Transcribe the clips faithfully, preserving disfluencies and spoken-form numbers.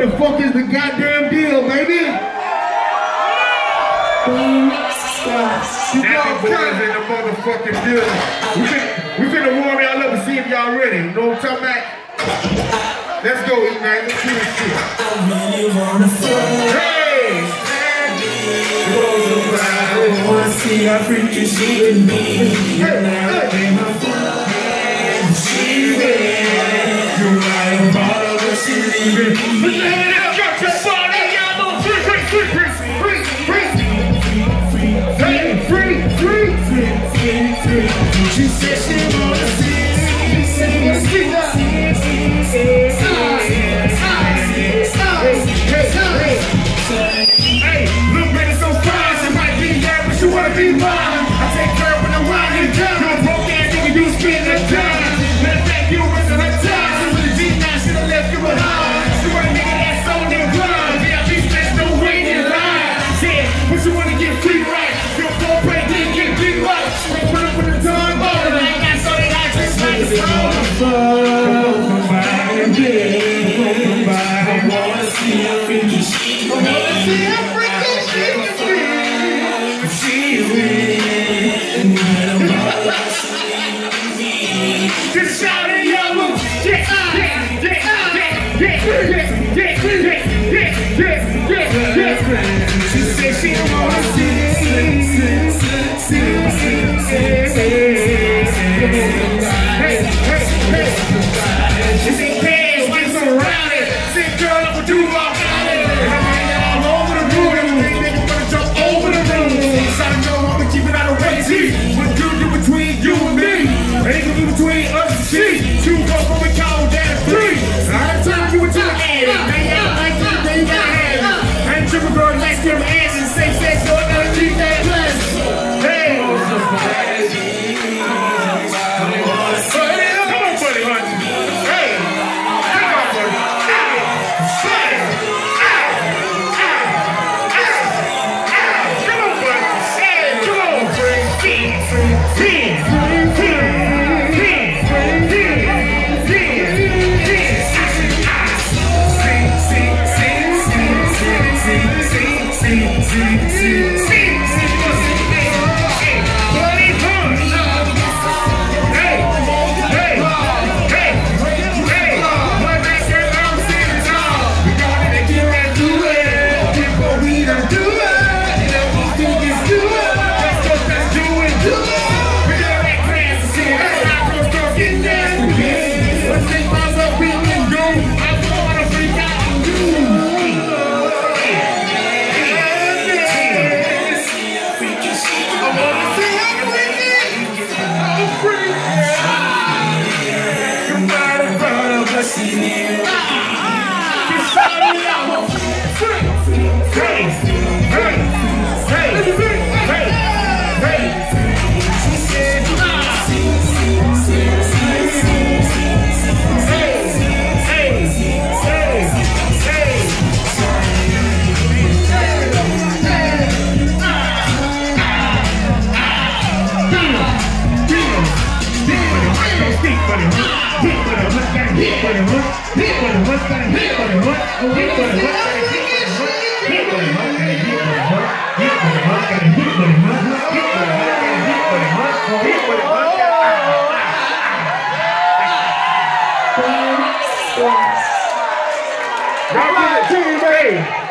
What the fuck is the goddamn deal, baby? You know, guys in the motherfucking building. We finna, we finna warm y'all up and see if y'all ready. You know what I'm talking about? Let's go, E nine. Let's do this shit. Hey! I wanna see how freaky she can be. Hey! Hey! She went. You like a bottle, but she leaving. But let it out, got your body. Y'all know, free, free, free, free, free, free, free, free, free, free, free. She said she wanna see. She said wanna see that.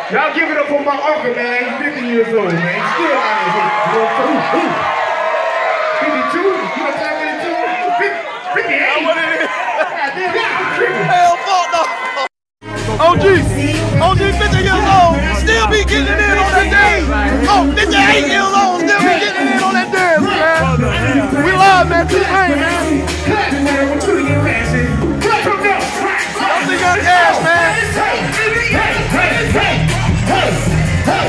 Y'all give it up for my uncle, man. He's fifty years old, man. He's still out here. fifty-two? You know that fifty-two? fifty-eight? I want it. God damn it. I'm tripping. Hell, fuck no. O G. O G fifty years old. Still be getting in on that dance. Oh, fifty-eight years old. Still be getting in on that dance, man. We live, man. Too late, man. I'm the young ass, man. Hey, hey. Hey, hey,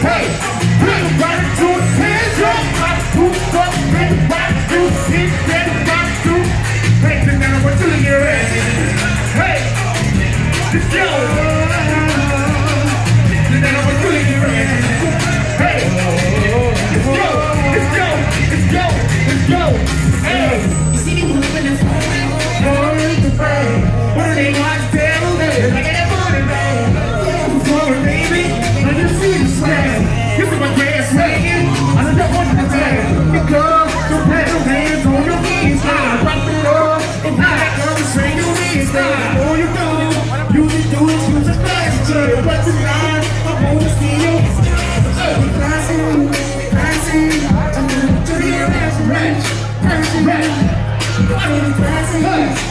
hey, bring the body to a tantrum. I do fuck, bring the body to a hit, bring the body to a hit. Hey, now we're doing your ass. Hey, let's go. Now we're doing your ass. Hey, let's go, let's go, let's go, let's go. Hey, you see me moving and falling, falling to fame. What do they want to tell me? Like I got a morning, babe. Ready? Ready?